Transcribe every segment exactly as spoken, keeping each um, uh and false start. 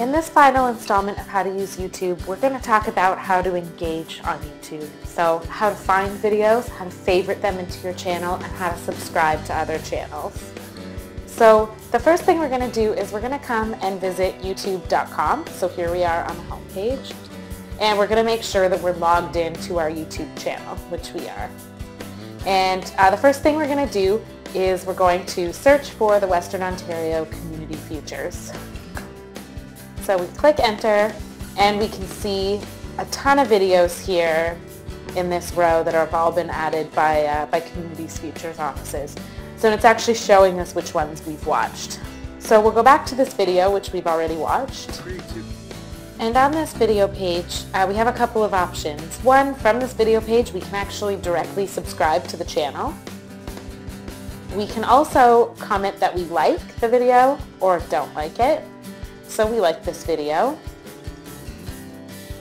In this final installment of How to Use YouTube, we're going to talk about how to engage on YouTube. So how to find videos, how to favorite them into your channel, and how to subscribe to other channels. So the first thing we're going to do is we're going to come and visit YouTube dot com. So here we are on the home page. And we're going to make sure that we're logged into our YouTube channel, which we are. And uh, the first thing we're going to do is we're going to search for the Western Ontario Community Futures. So we click enter and we can see a ton of videos here in this row that have all been added by, uh, by communities futures offices. So it's actually showing us which ones we've watched. So we'll go back to this video which we've already watched. And on this video page uh, we have a couple of options. One, from this video page we can actually directly subscribe to the channel. We can also comment that we like the video or don't like it. So we like this video.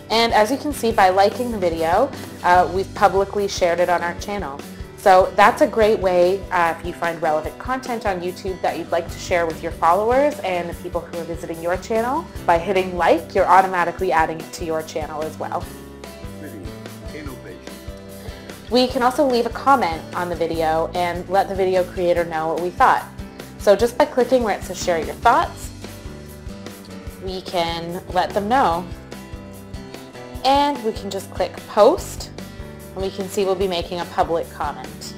And as you can see, by liking the video, uh, we've publicly shared it on our channel. So that's a great way uh, if you find relevant content on YouTube that you'd like to share with your followers and the people who are visiting your channel. By hitting like, you're automatically adding it to your channel as well. We can also leave a comment on the video and let the video creator know what we thought. So just by clicking where it says share your thoughts, we can let them know. And we can just click post, and we can see we'll be making a public comment.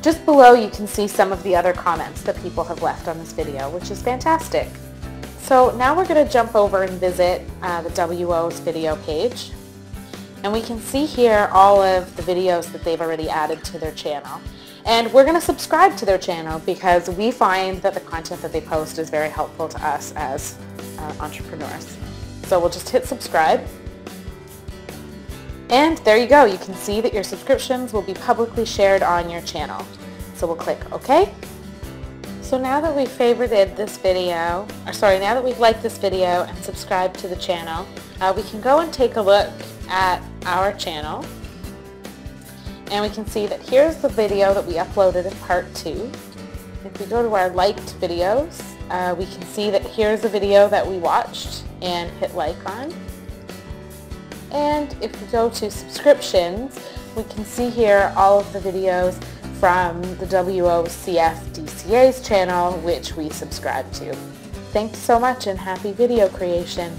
Just below you can see some of the other comments that people have left on this video, which is fantastic. So now we're going to jump over and visit uh, the W O's video page. And we can see here all of the videos that they've already added to their channel. And we're going to subscribe to their channel because we find that the content that they post is very helpful to us as uh, entrepreneurs. So we'll just hit subscribe. And there you go. You can see that your subscriptions will be publicly shared on your channel. So we'll click OK. So now that we've favorited this video, or sorry, now that we've liked this video and subscribed to the channel, uh, we can go and take a look at our channel, and we can see that here's the video that we uploaded in part two. If we go to our liked videos, uh, we can see that here's the video that we watched and hit like on. And if we go to subscriptions, we can see here all of the videos from the W O C F D C A's channel, which we subscribe to. Thanks so much and happy video creation!